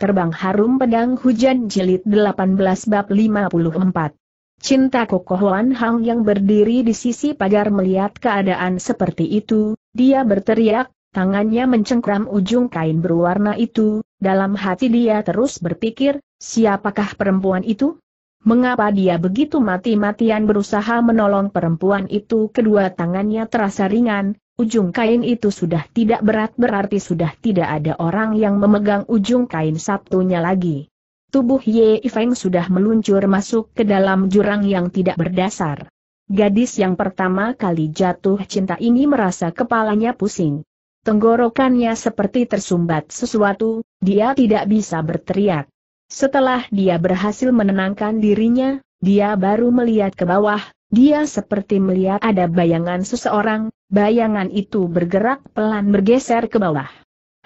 Terbang Harum Pedang Hujan Jilid 18 Bab 54. Cinta kokoh Wan Hang yang berdiri di sisi pagar melihat keadaan seperti itu, dia berteriak, tangannya mencengkram ujung kain berwarna itu, dalam hati dia terus berpikir, siapakah perempuan itu? Mengapa dia begitu mati-matian berusaha menolong perempuan itu? Kedua tangannya terasa ringan, ujung kain itu sudah tidak berat, berarti sudah tidak ada orang yang memegang ujung kain sabtunya lagi. Tubuh Ye Yifeng sudah meluncur masuk ke dalam jurang yang tidak berdasar. Gadis yang pertama kali jatuh cinta ini merasa kepalanya pusing. Tenggorokannya seperti tersumbat sesuatu, dia tidak bisa berteriak. Setelah dia berhasil menenangkan dirinya, dia baru melihat ke bawah, dia seperti melihat ada bayangan seseorang, bayangan itu bergerak pelan bergeser ke bawah.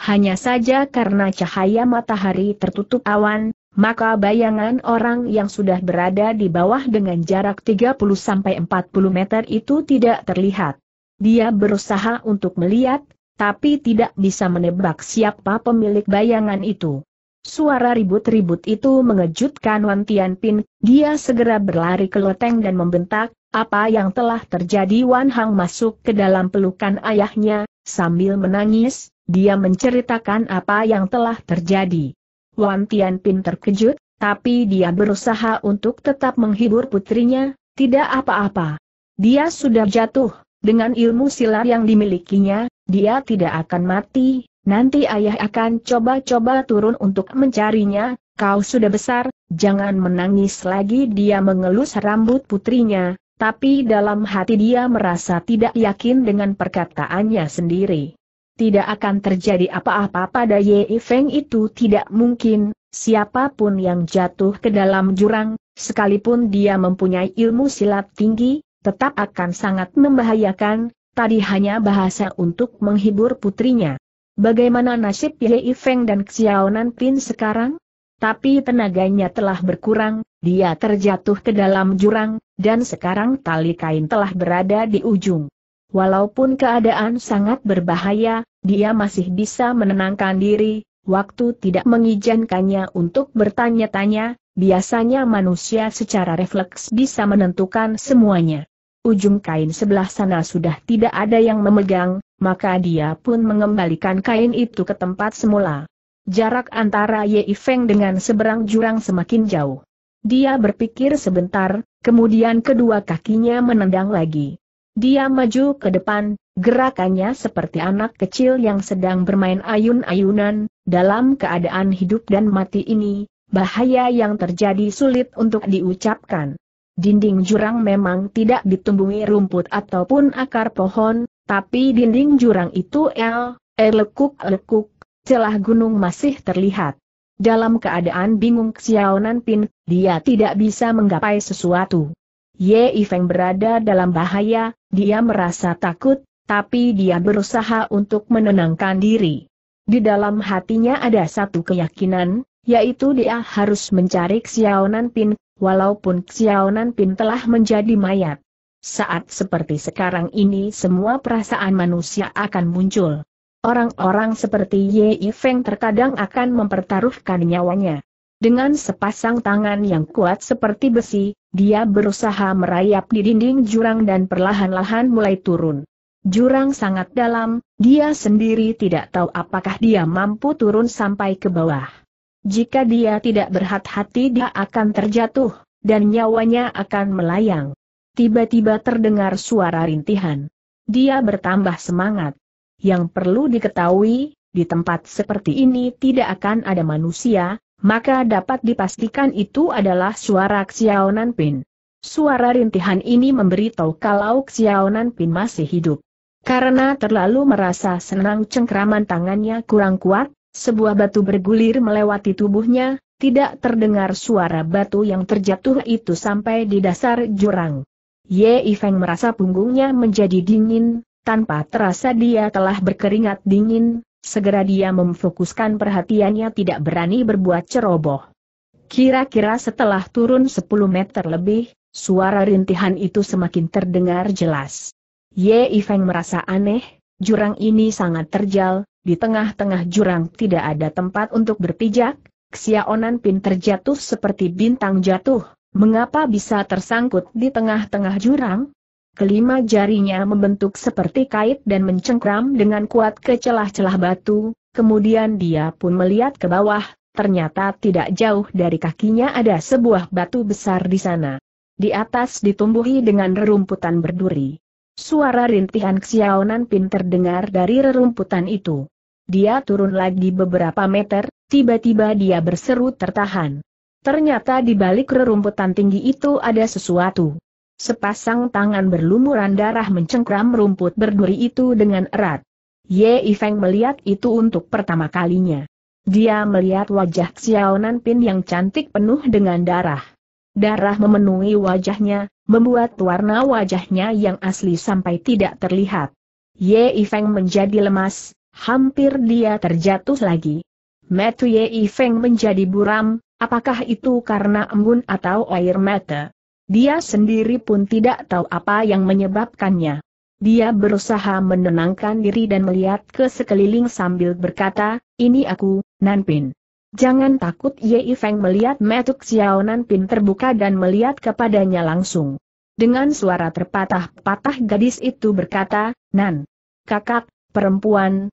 Hanya saja karena cahaya matahari tertutup awan, maka bayangan orang yang sudah berada di bawah dengan jarak 30-40 meter itu tidak terlihat. Dia berusaha untuk melihat, tapi tidak bisa menebak siapa pemilik bayangan itu. Suara ribut-ribut itu mengejutkan Wan Tianpin, dia segera berlari ke loteng dan membentak, apa yang telah terjadi? Wan Hang masuk ke dalam pelukan ayahnya, sambil menangis, dia menceritakan apa yang telah terjadi. Wan Tianpin terkejut, tapi dia berusaha untuk tetap menghibur putrinya, tidak apa-apa. Dia sudah jatuh, dengan ilmu silat yang dimilikinya, dia tidak akan mati. Nanti ayah akan coba-coba turun untuk mencarinya, kau sudah besar, jangan menangis lagi. Dia mengelus rambut putrinya, tapi dalam hati dia merasa tidak yakin dengan perkataannya sendiri. Tidak akan terjadi apa-apa pada Ye Yifeng itu, tidak mungkin, siapapun yang jatuh ke dalam jurang, sekalipun dia mempunyai ilmu silat tinggi, tetap akan sangat membahayakan, tadi hanya bahasa untuk menghibur putrinya. Bagaimana nasib Ye Yifeng dan Xiao Nanpin sekarang? Tapi tenaganya telah berkurang, dia terjatuh ke dalam jurang, dan sekarang tali kain telah berada di ujung. Walaupun keadaan sangat berbahaya, dia masih bisa menenangkan diri, waktu tidak mengizinkannya untuk bertanya-tanya, biasanya manusia secara refleks bisa menentukan semuanya. Ujung kain sebelah sana sudah tidak ada yang memegang, maka dia pun mengembalikan kain itu ke tempat semula. Jarak antara Ye Yifeng dengan seberang jurang semakin jauh. Dia berpikir sebentar, kemudian kedua kakinya menendang lagi. Dia maju ke depan, gerakannya seperti anak kecil yang sedang bermain ayun-ayunan. Dalam keadaan hidup dan mati ini, bahaya yang terjadi sulit untuk diucapkan. Dinding jurang memang tidak ditumbuhi rumput ataupun akar pohon, tapi dinding jurang itu lekuk-lekuk, celah gunung masih terlihat. Dalam keadaan bingung Xiao Nanpin, dia tidak bisa menggapai sesuatu. Ye Yifeng berada dalam bahaya, dia merasa takut, tapi dia berusaha untuk menenangkan diri. Di dalam hatinya ada satu keyakinan, yaitu dia harus mencari Xiao Nanpin. Walaupun Xiao Nanpin telah menjadi mayat, saat seperti sekarang ini semua perasaan manusia akan muncul. Orang-orang seperti Ye Yifeng terkadang akan mempertaruhkan nyawanya. Dengan sepasang tangan yang kuat seperti besi, dia berusaha merayap di dinding jurang dan perlahan-lahan mulai turun. Jurang sangat dalam, dia sendiri tidak tahu apakah dia mampu turun sampai ke bawah. Jika dia tidak berhati-hati dia akan terjatuh, dan nyawanya akan melayang. Tiba-tiba terdengar suara rintihan. Dia bertambah semangat. Yang perlu diketahui, di tempat seperti ini tidak akan ada manusia, maka dapat dipastikan itu adalah suara Xiao Nanpin. Suara rintihan ini memberitahu kalau Xiao Nanpin masih hidup. Karena terlalu merasa senang cengkraman tangannya kurang kuat, sebuah batu bergulir melewati tubuhnya, tidak terdengar suara batu yang terjatuh itu sampai di dasar jurang. Ye Yifeng merasa punggungnya menjadi dingin, tanpa terasa dia telah berkeringat dingin, segera dia memfokuskan perhatiannya tidak berani berbuat ceroboh. Kira-kira setelah turun 10 meter lebih, suara rintihan itu semakin terdengar jelas. Ye Yifeng merasa aneh, jurang ini sangat terjal. Di tengah-tengah jurang tidak ada tempat untuk berpijak, Xiao Nanpin terjatuh seperti bintang jatuh, mengapa bisa tersangkut di tengah-tengah jurang? Kelima jarinya membentuk seperti kait dan mencengkram dengan kuat ke celah-celah batu, kemudian dia pun melihat ke bawah, ternyata tidak jauh dari kakinya ada sebuah batu besar di sana. Di atas ditumbuhi dengan rerumputan berduri. Suara rintihan Xiao Nanpin terdengar dari rerumputan itu. Dia turun lagi beberapa meter, tiba-tiba dia berseru tertahan. Ternyata di balik rerumputan tinggi itu ada sesuatu. Sepasang tangan berlumuran darah mencengkram rumput berduri itu dengan erat. Ye Yifeng melihat itu untuk pertama kalinya. Dia melihat wajah Xiao Nanpin yang cantik penuh dengan darah. Darah memenuhi wajahnya, membuat warna wajahnya yang asli sampai tidak terlihat. Ye Yifeng menjadi lemas, hampir dia terjatuh lagi. Mata Ye Yifeng menjadi buram, apakah itu karena embun atau air mata? Dia sendiri pun tidak tahu apa yang menyebabkannya. Dia berusaha menenangkan diri dan melihat ke sekeliling sambil berkata, "Ini aku, Nanpin." Jangan takut. Ye Yifeng melihat mata Xiao Nanpin terbuka dan melihat kepadanya langsung. Dengan suara terpatah-patah gadis itu berkata, "Nan, kakak, perempuan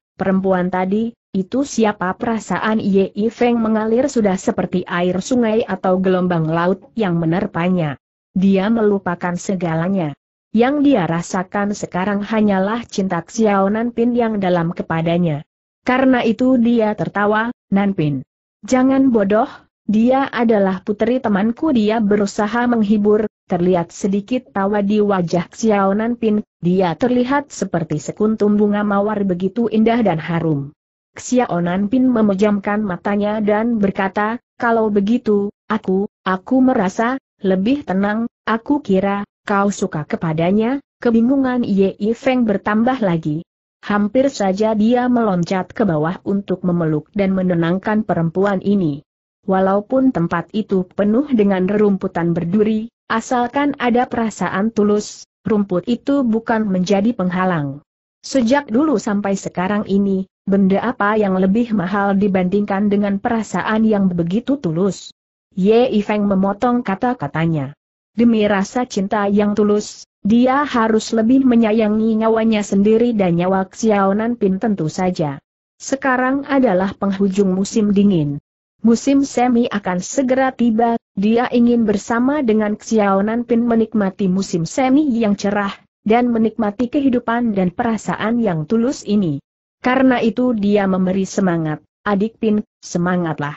tadi, itu siapa?" Perasaan Ye Yifeng mengalir sudah seperti air sungai atau gelombang laut yang menerpanya. Dia melupakan segalanya. Yang dia rasakan sekarang hanyalah cinta Xiao Nanpin yang dalam kepadanya. Karena itu dia tertawa, "Nanpin, jangan bodoh, dia adalah putri temanku." Dia berusaha menghibur, terlihat sedikit tawa di wajah Xiao Nanpin, dia terlihat seperti sekuntum bunga mawar begitu indah dan harum. Xiao Nanpin memejamkan matanya dan berkata, "Kalau begitu, aku merasa lebih tenang. Aku kira kau suka kepadanya." Kebingungan Ye Yifeng bertambah lagi. Hampir saja dia meloncat ke bawah untuk memeluk dan menenangkan perempuan ini. Walaupun tempat itu penuh dengan rerumputan berduri, asalkan ada perasaan tulus, rumput itu bukan menjadi penghalang. Sejak dulu sampai sekarang ini, benda apa yang lebih mahal dibandingkan dengan perasaan yang begitu tulus? Ye Yifeng memotong kata-katanya. Demi rasa cinta yang tulus, dia harus lebih menyayangi nyawanya sendiri dan nyawa Xiao Nanpin tentu saja. Sekarang adalah penghujung musim dingin. Musim semi akan segera tiba, dia ingin bersama dengan Xiao Nanpin menikmati musim semi yang cerah, dan menikmati kehidupan dan perasaan yang tulus ini. Karena itu dia memberi semangat, "Adik Pin, semangatlah.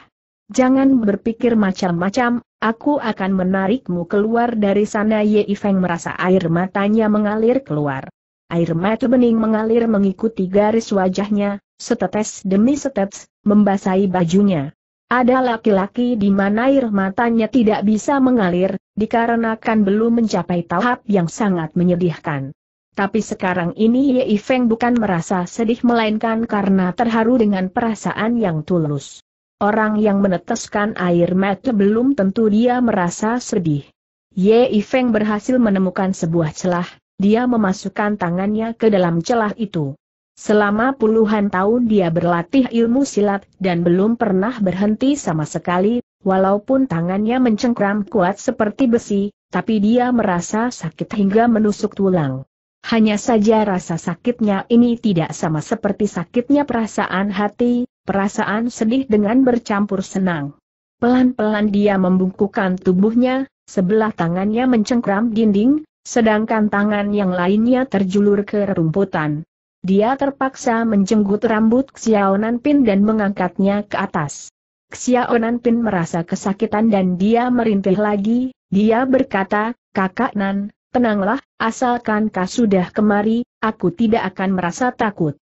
Jangan berpikir macam-macam, aku akan menarikmu keluar dari sana." Ye Yifeng merasa air matanya mengalir keluar. Air mata bening mengalir mengikuti garis wajahnya, setetes demi setetes, membasahi bajunya. Ada laki-laki di mana air matanya tidak bisa mengalir, dikarenakan belum mencapai tahap yang sangat menyedihkan. Tapi sekarang ini Ye Yifeng bukan merasa sedih melainkan karena terharu dengan perasaan yang tulus. Orang yang meneteskan air mata belum tentu dia merasa sedih. Ye Yifeng berhasil menemukan sebuah celah, dia memasukkan tangannya ke dalam celah itu. Selama puluhan tahun dia berlatih ilmu silat dan belum pernah berhenti sama sekali, walaupun tangannya mencengkram kuat seperti besi, tapi dia merasa sakit hingga menusuk tulang. Hanya saja rasa sakitnya ini tidak sama seperti sakitnya perasaan hati. Perasaan sedih dengan bercampur senang. Pelan-pelan dia membungkukkan tubuhnya, sebelah tangannya mencengkram dinding, sedangkan tangan yang lainnya terjulur ke rerumputan. Dia terpaksa menjenggut rambut Xiao Nanpin dan mengangkatnya ke atas. Xiao Nanpin merasa kesakitan dan dia merintih lagi, dia berkata, "Kakak Nan, tenanglah, asalkan kau sudah kemari, aku tidak akan merasa takut."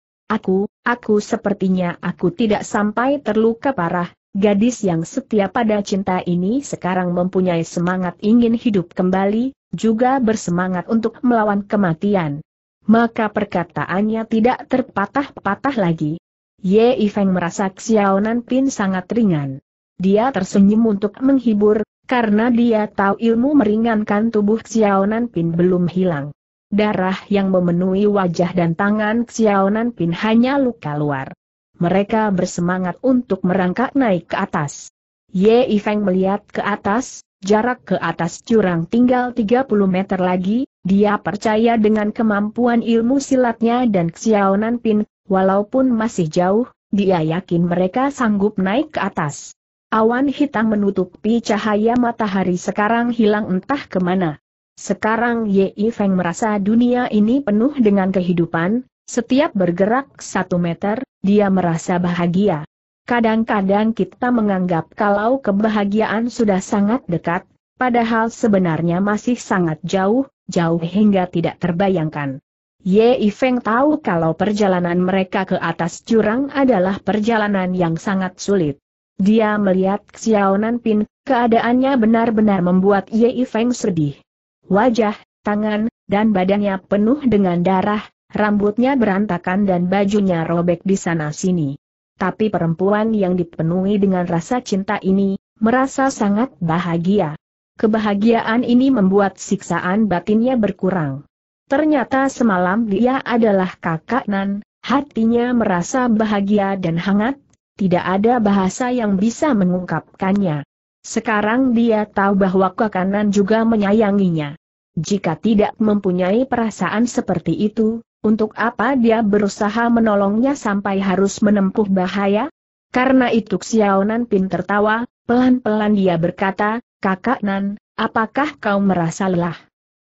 Aku sepertinya aku tidak sampai terluka parah." Gadis yang setia pada cinta ini sekarang mempunyai semangat ingin hidup kembali, juga bersemangat untuk melawan kematian. Maka perkataannya tidak terpatah-patah lagi. Ye Yifeng merasa Xiao Nanpin sangat ringan. Dia tersenyum untuk menghibur, karena dia tahu ilmu meringankan tubuh Xiao Nanpin belum hilang. Darah yang memenuhi wajah dan tangan Xiao Nanpin hanya luka luar. Mereka bersemangat untuk merangkak naik ke atas. Ye Yifeng melihat ke atas, jarak ke atas jurang tinggal 30 meter lagi, dia percaya dengan kemampuan ilmu silatnya dan Xiao Nanpin, walaupun masih jauh, dia yakin mereka sanggup naik ke atas. Awan hitam menutupi cahaya matahari sekarang hilang entah kemana. Sekarang Ye Yifeng merasa dunia ini penuh dengan kehidupan, setiap bergerak 1 meter, dia merasa bahagia. Kadang-kadang kita menganggap kalau kebahagiaan sudah sangat dekat, padahal sebenarnya masih sangat jauh, jauh hingga tidak terbayangkan. Ye Yifeng tahu kalau perjalanan mereka ke atas jurang adalah perjalanan yang sangat sulit. Dia melihat Xiao Nanpin, keadaannya benar-benar membuat Ye Yifeng sedih. Wajah, tangan, dan badannya penuh dengan darah, rambutnya berantakan dan bajunya robek di sana-sini. Tapi perempuan yang dipenuhi dengan rasa cinta ini, merasa sangat bahagia. Kebahagiaan ini membuat siksaan batinnya berkurang. Ternyata semalam dia adalah kakak Nan, hatinya merasa bahagia dan hangat, tidak ada bahasa yang bisa mengungkapkannya. Sekarang dia tahu bahwa kakak Nan juga menyayanginya. Jika tidak mempunyai perasaan seperti itu, untuk apa dia berusaha menolongnya sampai harus menempuh bahaya? Karena itu Xiao Nanpin tertawa, pelan-pelan dia berkata, "Kakak Nan, apakah kau merasa lelah?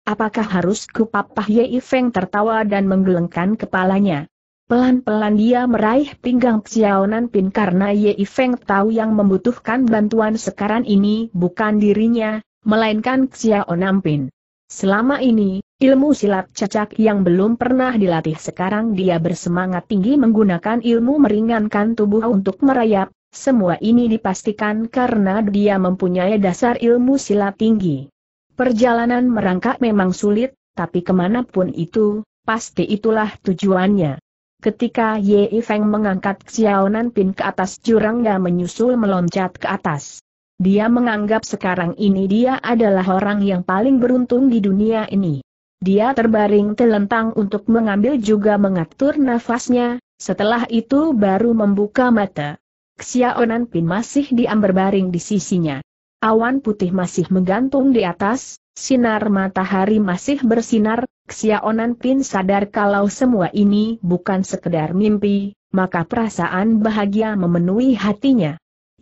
Apakah harus kupapah?" Ye Yifeng tertawa dan menggelengkan kepalanya. Pelan-pelan dia meraih pinggang Xiao Nanpin karena Ye Yifeng tahu yang membutuhkan bantuan sekarang ini bukan dirinya, melainkan Xiao Nanpin. Selama ini, ilmu silat cacak yang belum pernah dilatih sekarang dia bersemangat tinggi menggunakan ilmu meringankan tubuh untuk merayap, semua ini dipastikan karena dia mempunyai dasar ilmu silat tinggi. Perjalanan merangkak memang sulit, tapi kemanapun itu, pasti itulah tujuannya. Ketika Ye Yifeng mengangkat Xiao Nanpin ke atas jurang dan menyusul meloncat ke atas. Dia menganggap sekarang ini dia adalah orang yang paling beruntung di dunia ini. Dia terbaring telentang untuk mengambil juga mengatur nafasnya, setelah itu baru membuka mata. Xiao Nanpin masih diam berbaring di sisinya. Awan putih masih menggantung di atas, sinar matahari masih bersinar. Xiao Nanpin sadar kalau semua ini bukan sekedar mimpi, maka perasaan bahagia memenuhi hatinya.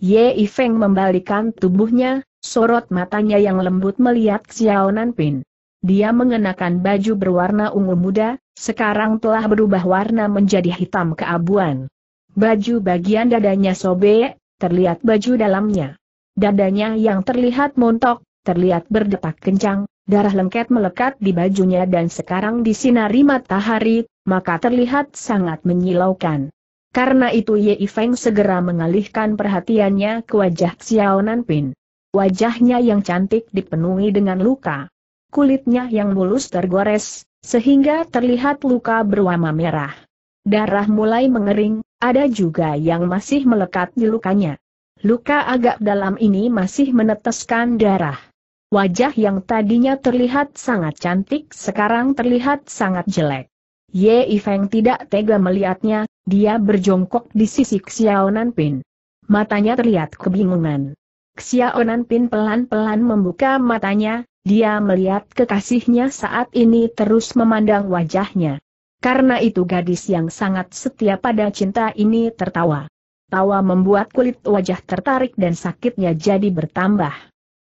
Ye Yifeng membalikan tubuhnya, sorot matanya yang lembut melihat Xiao Nanpin. Dia mengenakan baju berwarna ungu muda, sekarang telah berubah warna menjadi hitam keabuan. Baju bagian dadanya sobek, terlihat baju dalamnya. Dadanya yang terlihat montok, terlihat berdetak kencang, darah lengket melekat di bajunya dan sekarang disinari matahari, maka terlihat sangat menyilaukan. Karena itu Ye Yifeng segera mengalihkan perhatiannya ke wajah Xiao Nanpin. Wajahnya yang cantik dipenuhi dengan luka. Kulitnya yang mulus tergores, sehingga terlihat luka berwarna merah. Darah mulai mengering, ada juga yang masih melekat di lukanya. Luka agak dalam ini masih meneteskan darah. Wajah yang tadinya terlihat sangat cantik sekarang terlihat sangat jelek. Ye Yifeng tidak tega melihatnya, dia berjongkok di sisi Xiao Nanpin. Matanya terlihat kebingungan. Xiao Nanpin pelan-pelan membuka matanya. Dia melihat kekasihnya saat ini terus memandang wajahnya. Karena itu gadis yang sangat setia pada cinta ini tertawa. Tawa membuat kulit wajah tertarik dan sakitnya jadi bertambah.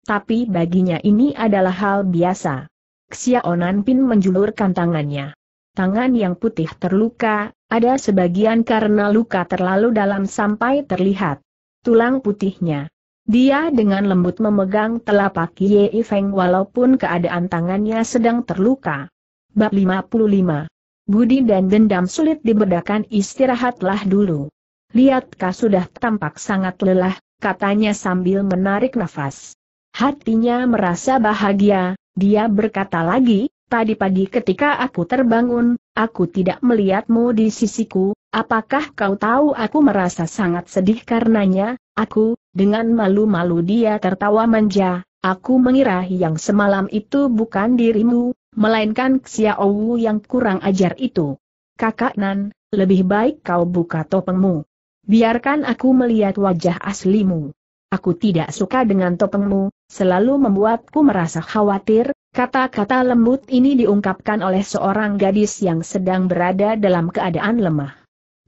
Tapi baginya ini adalah hal biasa. Xiao Nanpin menjulurkan tangannya. Tangan yang putih terluka, ada sebagian karena luka terlalu dalam sampai terlihat tulang putihnya. Dia dengan lembut memegang telapak Ye Yifeng walaupun keadaan tangannya sedang terluka. Bab 55. Budi dan dendam sulit dibedakan. Istirahatlah dulu. Lihatkah sudah tampak sangat lelah, katanya sambil menarik nafas. Hatinya merasa bahagia, dia berkata lagi, tadi pagi ketika aku terbangun, aku tidak melihatmu di sisiku, apakah kau tahu aku merasa sangat sedih karenanya? Aku, dengan malu-malu dia tertawa manja, aku mengira yang semalam itu bukan dirimu, melainkan Xiao yang kurang ajar itu. Kakak Nan, lebih baik kau buka topengmu. Biarkan aku melihat wajah aslimu. Aku tidak suka dengan topengmu, selalu membuatku merasa khawatir. Kata-kata lembut ini diungkapkan oleh seorang gadis yang sedang berada dalam keadaan lemah.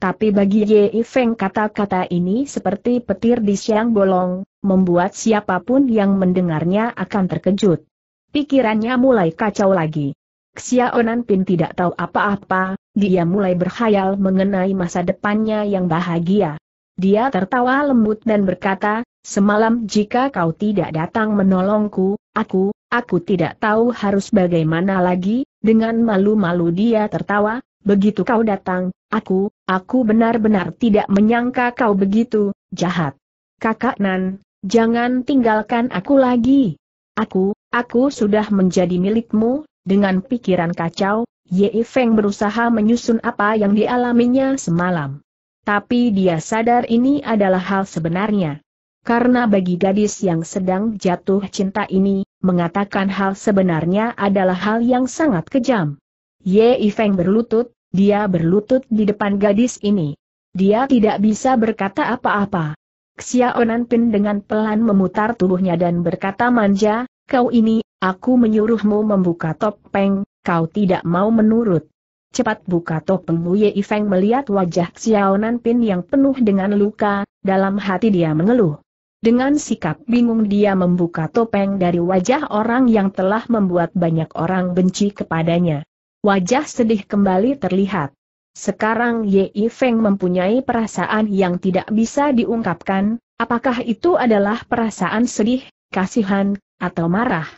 Tapi bagi Ye Yifeng kata-kata ini seperti petir di siang bolong, membuat siapapun yang mendengarnya akan terkejut. Pikirannya mulai kacau lagi. Xiao Nanpin tidak tahu apa-apa, dia mulai berkhayal mengenai masa depannya yang bahagia. Dia tertawa lembut dan berkata, "Semalam jika kau tidak datang menolongku, Aku tidak tahu harus bagaimana lagi." Dengan malu-malu dia tertawa, "Begitu kau datang, aku benar-benar tidak menyangka kau begitu jahat. Kakak Nan, jangan tinggalkan aku lagi. Aku sudah menjadi milikmu." Dengan pikiran kacau, Ye Yifeng berusaha menyusun apa yang dialaminya semalam. Tapi dia sadar ini adalah hal sebenarnya. Karena bagi gadis yang sedang jatuh cinta ini, mengatakan hal sebenarnya adalah hal yang sangat kejam. Ye Yifeng berlutut, dia berlutut di depan gadis ini. Dia tidak bisa berkata apa-apa. Xiao Nanpin dengan pelan memutar tubuhnya dan berkata manja, "Kau ini, aku menyuruhmu membuka topeng, kau tidak mau menurut. Cepat buka topengmu." Ye Yifeng melihat wajah Xiao Nanpin yang penuh dengan luka, dalam hati dia mengeluh. Dengan sikap bingung dia membuka topeng dari wajah orang yang telah membuat banyak orang benci kepadanya. Wajah sedih kembali terlihat. Sekarang Ye Yifeng mempunyai perasaan yang tidak bisa diungkapkan, apakah itu adalah perasaan sedih, kasihan, atau marah.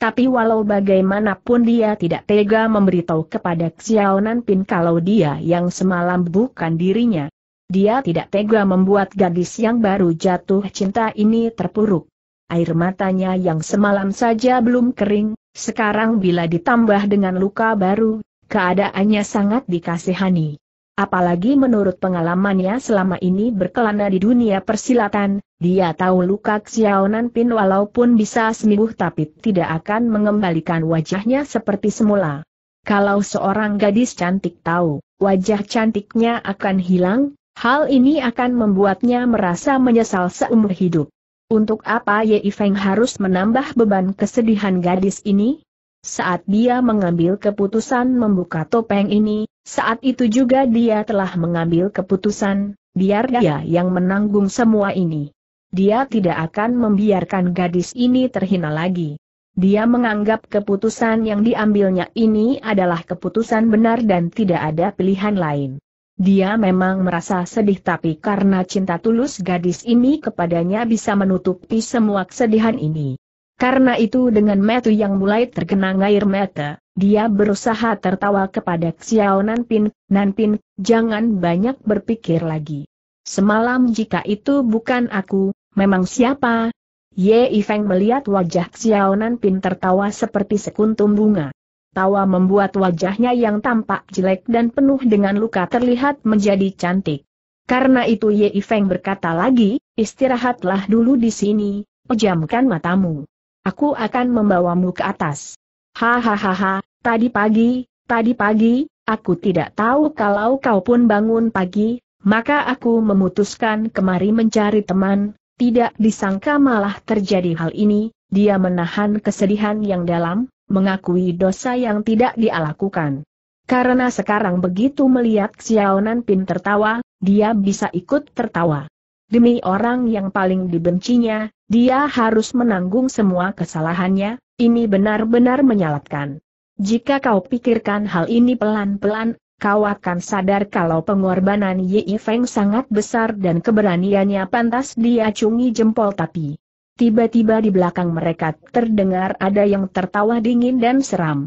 Tapi walau bagaimanapun dia tidak tega memberitahu kepada Xiao Nanpin kalau dia yang semalam bukan dirinya. Dia tidak tega membuat gadis yang baru jatuh cinta ini terpuruk. Air matanya yang semalam saja belum kering, sekarang bila ditambah dengan luka baru, keadaannya sangat dikasihani. Apalagi menurut pengalamannya selama ini berkelana di dunia persilatan, dia tahu luka Xiao Nanpin walaupun bisa sembuh tapi tidak akan mengembalikan wajahnya seperti semula. Kalau seorang gadis cantik tahu, wajah cantiknya akan hilang, hal ini akan membuatnya merasa menyesal seumur hidup. Untuk apa Ye Yifeng harus menambah beban kesedihan gadis ini? Saat dia mengambil keputusan membuka topeng ini, saat itu juga dia telah mengambil keputusan, biar dia yang menanggung semua ini. Dia tidak akan membiarkan gadis ini terhina lagi. Dia menganggap keputusan yang diambilnya ini adalah keputusan benar dan tidak ada pilihan lain. Dia memang merasa sedih tapi karena cinta tulus gadis ini kepadanya bisa menutupi semua kesedihan ini. Karena itu dengan mata yang mulai tergenang air mata, dia berusaha tertawa kepada Xiao Nanpin, "Nanpin, jangan banyak berpikir lagi. Semalam jika itu bukan aku, memang siapa?" Ye Yifeng melihat wajah Xiao Nanpin tertawa seperti sekuntum bunga. Tawa membuat wajahnya yang tampak jelek dan penuh dengan luka terlihat menjadi cantik. Karena itu Ye Yifeng berkata lagi, "Istirahatlah dulu di sini, pejamkan matamu. Aku akan membawamu ke atas." "Hahaha, tadi pagi, aku tidak tahu kalau kau pun bangun pagi, maka aku memutuskan kemari mencari teman." Tidak disangka malah terjadi hal ini, dia menahan kesedihan yang dalam, mengakui dosa yang tidak dia lakukan. Karena sekarang begitu melihat Xiao Nanpin tertawa, dia bisa ikut tertawa. Demi orang yang paling dibencinya, dia harus menanggung semua kesalahannya, ini benar-benar menyalatkan. Jika kau pikirkan hal ini pelan-pelan, kau akan sadar kalau pengorbanan Ye Yifeng sangat besar dan keberaniannya pantas diacungi jempol tapi. Tiba-tiba di belakang mereka terdengar ada yang tertawa dingin dan seram.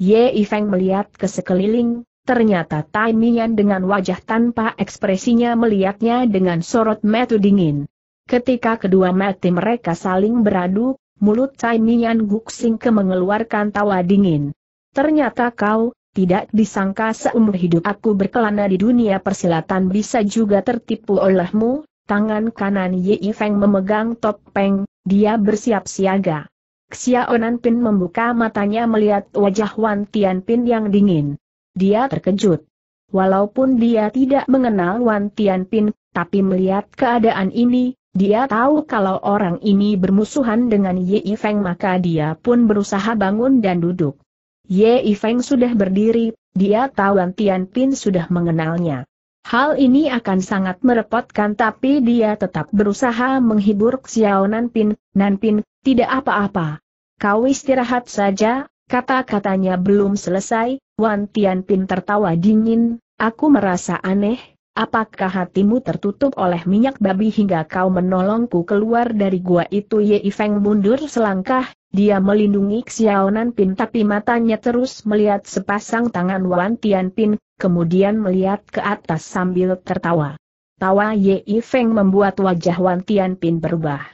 Ye Yifeng melihat ke sekeliling, ternyata Tai Mian dengan wajah tanpa ekspresinya melihatnya dengan sorot mata dingin. Ketika kedua mata mereka saling beradu, mulut Tai Mian guksing ke mengeluarkan tawa dingin. "Ternyata kau, tidak disangka seumur hidup aku berkelana di dunia persilatan bisa juga tertipu olehmu." Tangan kanan Ye Yifeng memegang topeng, dia bersiap siaga. Xiao Nanpin membuka matanya melihat wajah Wan Tianpin yang dingin. Dia terkejut. Walaupun dia tidak mengenal Wan Tianpin, tapi melihat keadaan ini, Dia tahu kalau orang ini bermusuhan dengan Ye Yifeng, maka dia pun berusaha bangun dan duduk. Ye Yifeng sudah berdiri, dia tahu Wan Tianpin sudah mengenalnya. Hal ini akan sangat merepotkan, tapi dia tetap berusaha menghibur Xiao Nanpin. "Nanpin, tidak apa-apa. Kau istirahat saja." Kata-katanya belum selesai, Wan Tianpin tertawa dingin. "Aku merasa aneh. Apakah hatimu tertutup oleh minyak babi hingga kau menolongku keluar dari gua itu?" Ye Yifeng mundur selangkah, dia melindungi Xiao Nanpin tapi matanya terus melihat sepasang tangan Wan Tianpin, kemudian melihat ke atas sambil tertawa. Tawa Ye Yifeng membuat wajah Wan Tianpin berubah.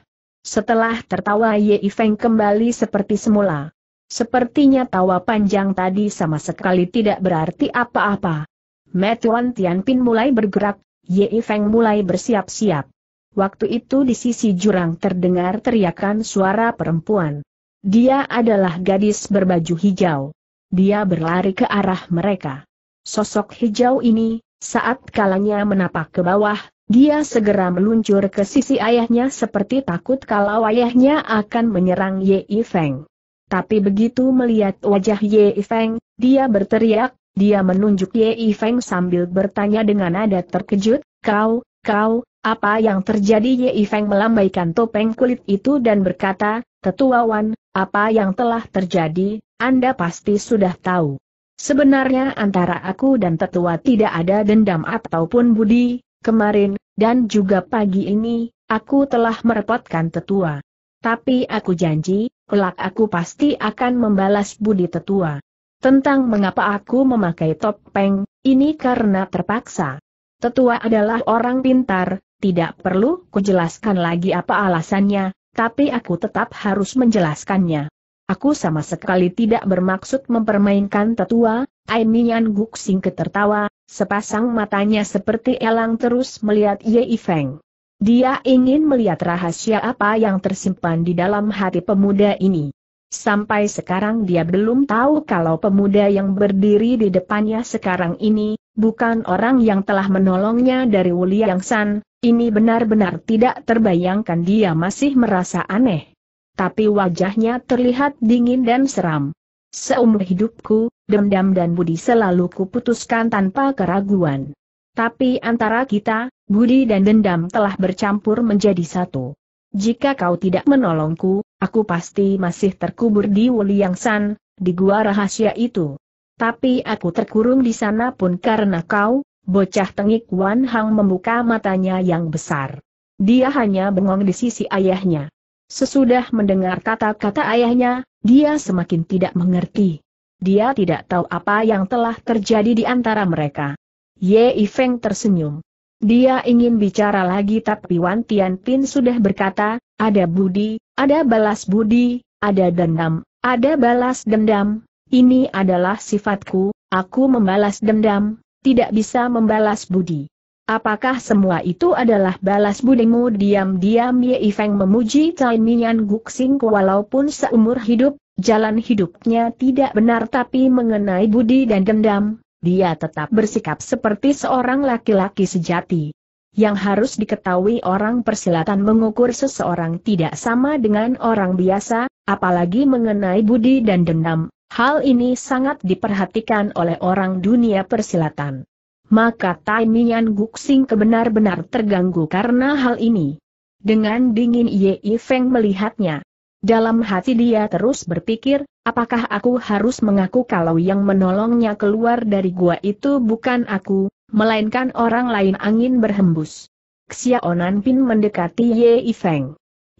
Setelah tertawa Ye Yifeng kembali seperti semula. Sepertinya tawa panjang tadi sama sekali tidak berarti apa-apa. Mata Wan Tianpin mulai bergerak, Ye Yifeng mulai bersiap-siap. Waktu itu di sisi jurang terdengar teriakan suara perempuan. Dia adalah gadis berbaju hijau. Dia berlari ke arah mereka. Sosok hijau ini, saat kalanya menapak ke bawah, dia segera meluncur ke sisi ayahnya seperti takut kalau ayahnya akan menyerang Ye Yifeng. Tapi begitu melihat wajah Ye Yifeng, dia berteriak. Dia menunjuk Ye Yifeng sambil bertanya dengan nada terkejut, "Kau, apa yang terjadi?" Ye Yifeng melambaikan topeng kulit itu dan berkata, "Tetua Wan, apa yang telah terjadi, Anda pasti sudah tahu. Sebenarnya antara aku dan tetua tidak ada dendam ataupun budi, kemarin, dan juga pagi ini, aku telah merepotkan tetua. Tapi aku janji, kelak aku pasti akan membalas budi tetua. Tentang mengapa aku memakai topeng, ini karena terpaksa. Tetua adalah orang pintar, tidak perlu kujelaskan lagi apa alasannya, tapi aku tetap harus menjelaskannya. Aku sama sekali tidak bermaksud mempermainkan tetua." Aimian Guxing tertawa, sepasang matanya seperti elang terus melihat Ye Yifeng. Dia ingin melihat rahasia apa yang tersimpan di dalam hati pemuda ini. Sampai sekarang dia belum tahu kalau pemuda yang berdiri di depannya sekarang ini, bukan orang yang telah menolongnya dari Wuliang Shan. Ini benar-benar tidak terbayangkan, dia masih merasa aneh. Tapi wajahnya terlihat dingin dan seram. "Seumur hidupku, dendam dan budi selalu kuputuskan tanpa keraguan. Tapi antara kita, budi dan dendam telah bercampur menjadi satu. Jika kau tidak menolongku, aku pasti masih terkubur di Wuliang Shan, di gua rahasia itu. Tapi aku terkurung di sana pun karena kau." Bocah tengik Wan Hang membuka matanya yang besar. Dia hanya bengong di sisi ayahnya. Sesudah mendengar kata-kata ayahnya, dia semakin tidak mengerti. Dia tidak tahu apa yang telah terjadi di antara mereka. Ye Yifeng tersenyum. Dia ingin bicara lagi tapi Wan Tianpin sudah berkata, "Ada budi, ada balas budi, ada dendam, ada balas dendam. Ini adalah sifatku, aku membalas dendam, tidak bisa membalas budi. Apakah semua itu adalah balas budimu?" Diam-diam Ye Yifeng memuji Caimian Guxing, walaupun seumur hidup, jalan hidupnya tidak benar tapi mengenai budi dan dendam, dia tetap bersikap seperti seorang laki-laki sejati. Yang harus diketahui, orang persilatan mengukur seseorang tidak sama dengan orang biasa, apalagi mengenai budi dan dendam. Hal ini sangat diperhatikan oleh orang dunia persilatan. Maka Taimian Guxing benar-benar terganggu karena hal ini. Dengan dingin Ye Yifeng melihatnya. Dalam hati dia terus berpikir, "Apakah aku harus mengaku kalau yang menolongnya keluar dari gua itu bukan aku, melainkan orang lain?" Angin berhembus. Xiao Nanpin mendekati Ye Yifeng.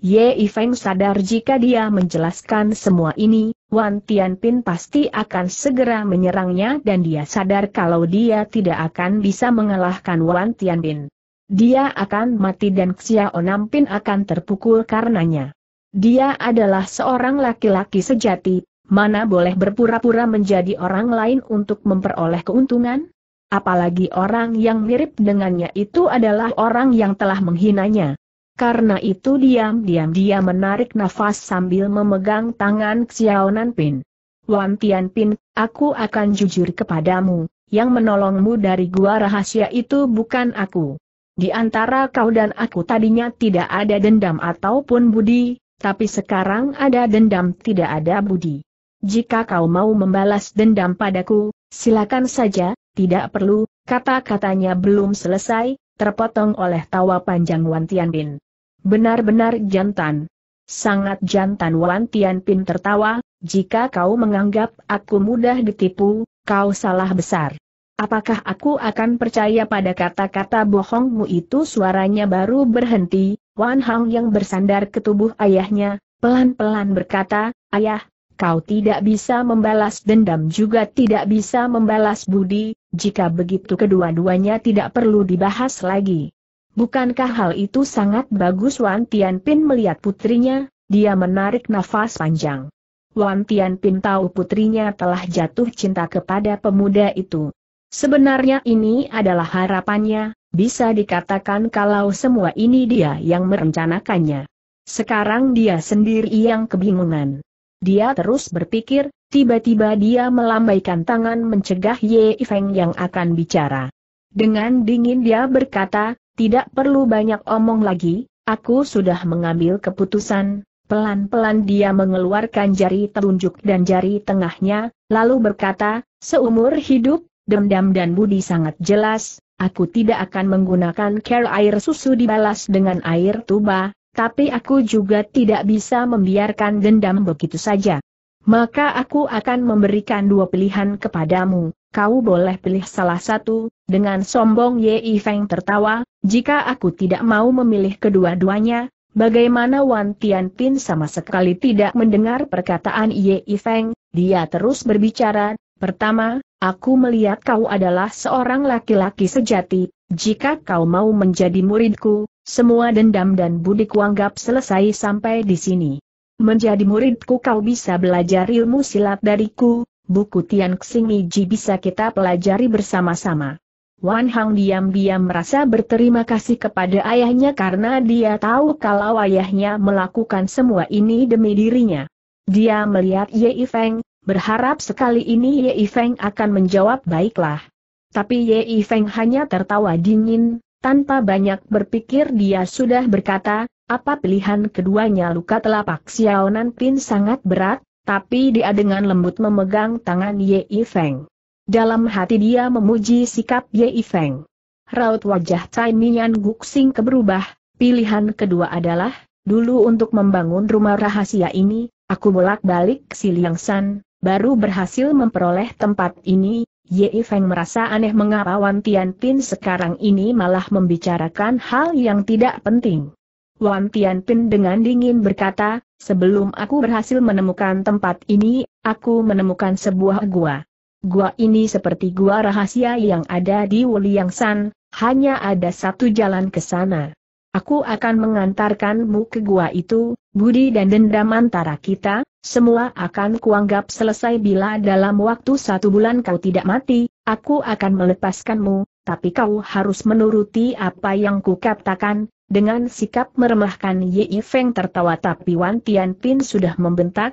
Ye Yifeng sadar jika dia menjelaskan semua ini, Wan Tianpin pasti akan segera menyerangnya dan dia sadar kalau dia tidak akan bisa mengalahkan Wan Tianpin. Dia akan mati dan Xiao Nanpin akan terpukul karenanya. Dia adalah seorang laki-laki sejati, mana boleh berpura-pura menjadi orang lain untuk memperoleh keuntungan? Apalagi orang yang mirip dengannya itu adalah orang yang telah menghinanya. Karena itu diam-diam dia menarik nafas sambil memegang tangan Xiao Nanpin. "Wan Tianpin, aku akan jujur kepadamu, yang menolongmu dari gua rahasia itu bukan aku. Di antara kau dan aku tadinya tidak ada dendam ataupun budi, tapi sekarang ada dendam tidak ada budi. Jika kau mau membalas dendam padaku, silakan saja, tidak perlu." Kata-katanya belum selesai, terpotong oleh tawa panjang Wan Tianpin. "Benar-benar jantan. Sangat jantan." Wan Tianpin tertawa, "Jika kau menganggap aku mudah ditipu, kau salah besar. Apakah aku akan percaya pada kata-kata bohongmu itu?" Suaranya baru berhenti, Wan Hang yang bersandar ke tubuh ayahnya, pelan-pelan berkata, "Ayah, kau tidak bisa membalas dendam juga tidak bisa membalas budi, jika begitu kedua-duanya tidak perlu dibahas lagi." "Bukankah hal itu sangat bagus?" Wan Tianpin melihat putrinya, dia menarik nafas panjang. Wan Tianpin tahu putrinya telah jatuh cinta kepada pemuda itu. Sebenarnya ini adalah harapannya, bisa dikatakan kalau semua ini dia yang merencanakannya. Sekarang dia sendiri yang kebingungan. Dia terus berpikir, tiba-tiba dia melambaikan tangan mencegah Ye Yifeng yang akan bicara. Dengan dingin dia berkata, "Tidak perlu banyak omong lagi, aku sudah mengambil keputusan." Pelan-pelan dia mengeluarkan jari telunjuk dan jari tengahnya, lalu berkata, "Seumur hidup, dendam dan budi sangat jelas, aku tidak akan menggunakan care air susu dibalas dengan air tuba, tapi aku juga tidak bisa membiarkan dendam begitu saja. Maka aku akan memberikan dua pilihan kepadamu, kau boleh pilih salah satu." Dengan sombong Ye Yifeng tertawa, "Jika aku tidak mau memilih kedua-duanya, bagaimana?" Wan Tianpin sama sekali tidak mendengar perkataan Ye Yifeng, dia terus berbicara, "Pertama, aku melihat kau adalah seorang laki-laki sejati, jika kau mau menjadi muridku, semua dendam dan budi kuanggap selesai sampai di sini. Menjadi muridku kau bisa belajar ilmu silat dariku, buku Tian Xing Miji bisa kita pelajari bersama-sama." Wan Hang diam-diam merasa berterima kasih kepada ayahnya karena dia tahu kalau ayahnya melakukan semua ini demi dirinya. Dia melihat Ye Yifeng, berharap sekali ini Ye Yifeng akan menjawab baiklah. Tapi Ye Yifeng hanya tertawa dingin, tanpa banyak berpikir dia sudah berkata, "Apa pilihan keduanya?" Luka telapak Xiao Nanpin sangat berat, tapi dia dengan lembut memegang tangan Ye Yifeng. Dalam hati dia memuji sikap Ye Yifeng. Raut wajah Cai Mian Guxing keberubah, "Pilihan kedua adalah, dulu untuk membangun rumah rahasia ini, aku bolak-balik ke Wuliang Shan, baru berhasil memperoleh tempat ini." Ye Yifeng merasa aneh mengapa Wan Tianpin sekarang ini malah membicarakan hal yang tidak penting. Wan Tianpin dengan dingin berkata, "Sebelum aku berhasil menemukan tempat ini, aku menemukan sebuah gua. Gua ini seperti gua rahasia yang ada di Wuliang Shan, hanya ada satu jalan ke sana. Aku akan mengantarkanmu ke gua itu, budi dan dendam antara kita, semua akan kuanggap selesai. Bila dalam waktu 1 bulan kau tidak mati, aku akan melepaskanmu, tapi kau harus menuruti apa yang kukatakan." Dengan sikap meremehkan Ye Yifeng tertawa, tapi Wan Tianpin sudah membentak,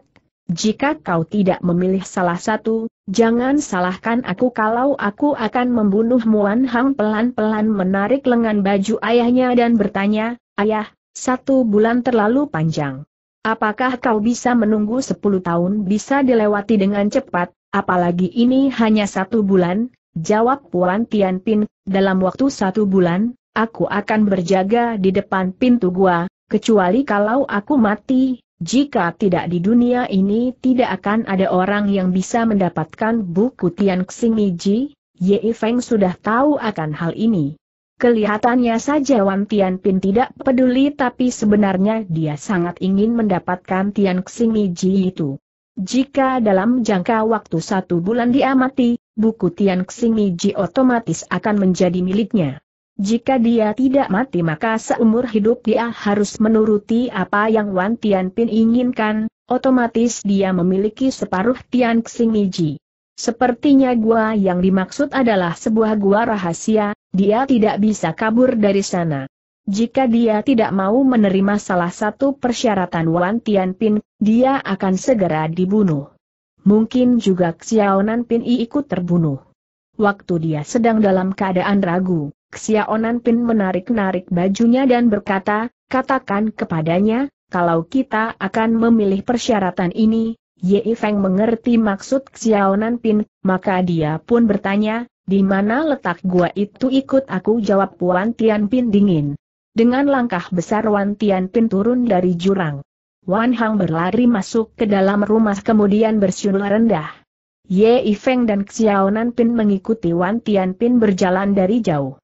"Jika kau tidak memilih salah satu, jangan salahkan aku kalau aku akan membunuhmu." Wan Hang pelan-pelan menarik lengan baju ayahnya dan bertanya, "Ayah, 1 bulan terlalu panjang. Apakah kau bisa menunggu 10 tahun bisa dilewati dengan cepat, apalagi ini hanya 1 bulan, jawab Wan Tianpin, "Dalam waktu 1 bulan, aku akan berjaga di depan pintu gua, kecuali kalau aku mati. Jika tidak, di dunia ini tidak akan ada orang yang bisa mendapatkan buku Tian Xing Miji." Ye Yifeng sudah tahu akan hal ini. Kelihatannya saja Wan Tianpin tidak peduli, tapi sebenarnya dia sangat ingin mendapatkan Tian Xing Miji itu. Jika dalam jangka waktu 1 bulan dia mati, buku Tian Xing Miji otomatis akan menjadi miliknya. Jika dia tidak mati maka seumur hidup dia harus menuruti apa yang Wan Tianpin inginkan, otomatis dia memiliki separuh Tian Xing Miji. Sepertinya gua yang dimaksud adalah sebuah gua rahasia, dia tidak bisa kabur dari sana. Jika dia tidak mau menerima salah satu persyaratan Wan Tianpin, dia akan segera dibunuh. Mungkin juga Xiao Nanpin ikut terbunuh. Waktu dia sedang dalam keadaan ragu, Xiao Nanpin menarik-narik bajunya dan berkata, "Katakan kepadanya, kalau kita akan memilih persyaratan ini." Ye Yifeng mengerti maksud Xiao Nanpin, maka dia pun bertanya, "Di mana letak gua itu?" "Ikut aku," jawab Wan Tianpin dingin. Dengan langkah besar Wan Tianpin turun dari jurang. Wan Hang berlari masuk ke dalam rumah kemudian bersyukur rendah. Ye Yifeng dan Xiao Nanpin mengikuti Wan Tianpin berjalan dari jauh.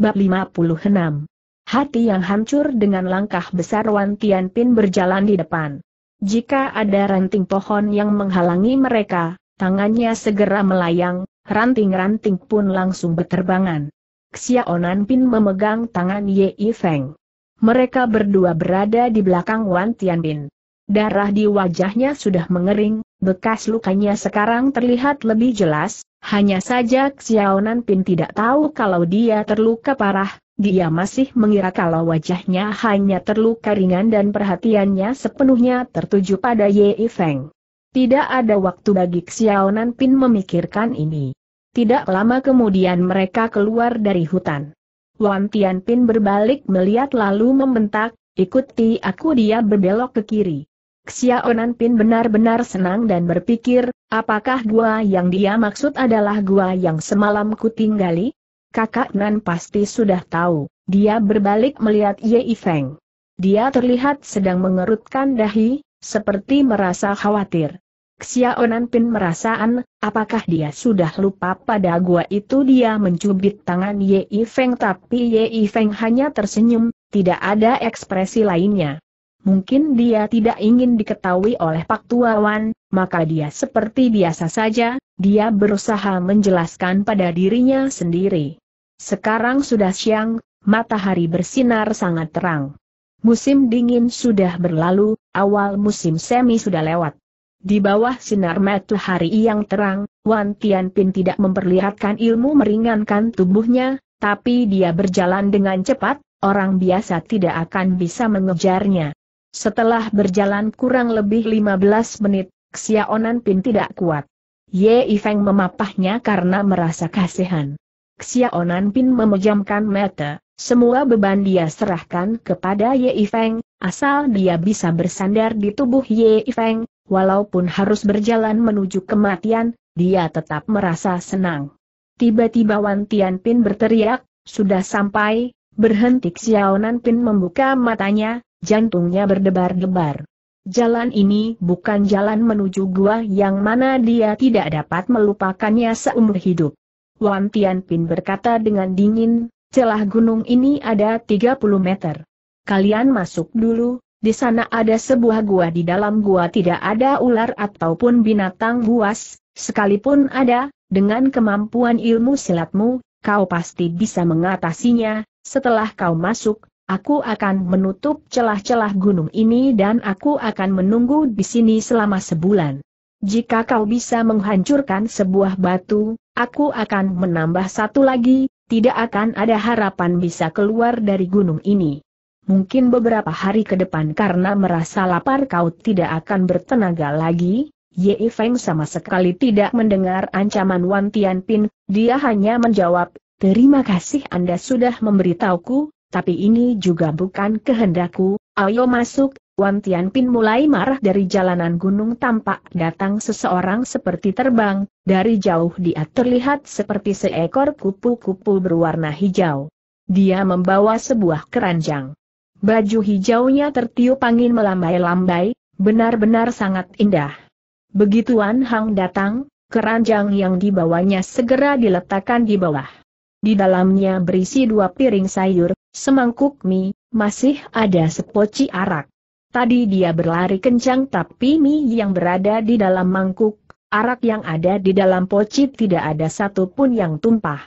Bab 56. Hati yang hancur. Dengan langkah besar Wan Tianpin berjalan di depan. Jika ada ranting pohon yang menghalangi mereka, tangannya segera melayang, ranting-ranting pun langsung berterbangan. Xiao Nanpin memegang tangan Ye Yifeng. Mereka berdua berada di belakang Wan Tianpin. Darah di wajahnya sudah mengering, bekas lukanya sekarang terlihat lebih jelas, hanya saja Xiao Nanpin tidak tahu kalau dia terluka parah, dia masih mengira kalau wajahnya hanya terluka ringan dan perhatiannya sepenuhnya tertuju pada Ye Yifeng. Tidak ada waktu bagi Xiao Nanpin memikirkan ini. Tidak lama kemudian mereka keluar dari hutan. Wan Tianpin berbalik melihat lalu membentak, "Ikuti aku!" Dia berbelok ke kiri. Xiao Nanpin benar-benar senang dan berpikir, apakah gua yang dia maksud adalah gua yang semalam kutinggali? Kakak Nan pasti sudah tahu. Dia berbalik melihat Ye Yifeng. Dia terlihat sedang mengerutkan dahi, seperti merasa khawatir. Xiao Nanpin merasaan, apakah dia sudah lupa pada gua itu? Dia mencubit tangan Ye Yifeng tapi Ye Yifeng hanya tersenyum, tidak ada ekspresi lainnya. Mungkin dia tidak ingin diketahui oleh Pak Tuawan, maka dia seperti biasa saja, dia berusaha menjelaskan pada dirinya sendiri. Sekarang sudah siang, matahari bersinar sangat terang. Musim dingin sudah berlalu, awal musim semi sudah lewat. Di bawah sinar matahari yang terang, Wan Tianpin tidak memperlihatkan ilmu meringankan tubuhnya, tapi dia berjalan dengan cepat, orang biasa tidak akan bisa mengejarnya. Setelah berjalan kurang lebih 15 menit, Xiao Nanpin tidak kuat. Ye Yifeng memapahnya karena merasa kasihan. Xiao Nanpin memejamkan mata, semua beban dia serahkan kepada Ye Yifeng, asal dia bisa bersandar di tubuh Ye Yifeng, walaupun harus berjalan menuju kematian, dia tetap merasa senang. Tiba-tiba Wan Tianpin berteriak, "Sudah sampai!" Berhenti. Xiao Nanpin membuka matanya. Jantungnya berdebar-debar. Jalan ini bukan jalan menuju gua yang mana dia tidak dapat melupakannya seumur hidup. Wan Tianpin berkata dengan dingin, "Celah gunung ini ada 30 meter. Kalian masuk dulu, di sana ada sebuah gua. Di dalam gua tidak ada ular ataupun binatang buas, sekalipun ada, dengan kemampuan ilmu silatmu, kau pasti bisa mengatasinya. Setelah kau masuk, aku akan menutup celah-celah gunung ini dan aku akan menunggu di sini selama sebulan. Jika kau bisa menghancurkan sebuah batu, aku akan menambah satu lagi, tidak akan ada harapan bisa keluar dari gunung ini. Mungkin beberapa hari ke depan karena merasa lapar kau tidak akan bertenaga lagi." Ye Yifeng sama sekali tidak mendengar ancaman Wan Tianpin, dia hanya menjawab, "Terima kasih Anda sudah memberitahuku. Tapi ini juga bukan kehendakku, ayo masuk." Wan Tianpin mulai marah. Dari jalanan gunung tampak datang seseorang seperti terbang, dari jauh dia terlihat seperti seekor kupu-kupu berwarna hijau. Dia membawa sebuah keranjang. Baju hijaunya tertiup angin melambai-lambai, benar-benar sangat indah. Begitu Wan Hang datang, keranjang yang dibawanya segera diletakkan di bawah. Di dalamnya berisi 2 piring sayur, semangkuk mie, masih ada sepoci arak. Tadi dia berlari kencang tapi mie yang berada di dalam mangkuk, arak yang ada di dalam poci tidak ada satupun yang tumpah.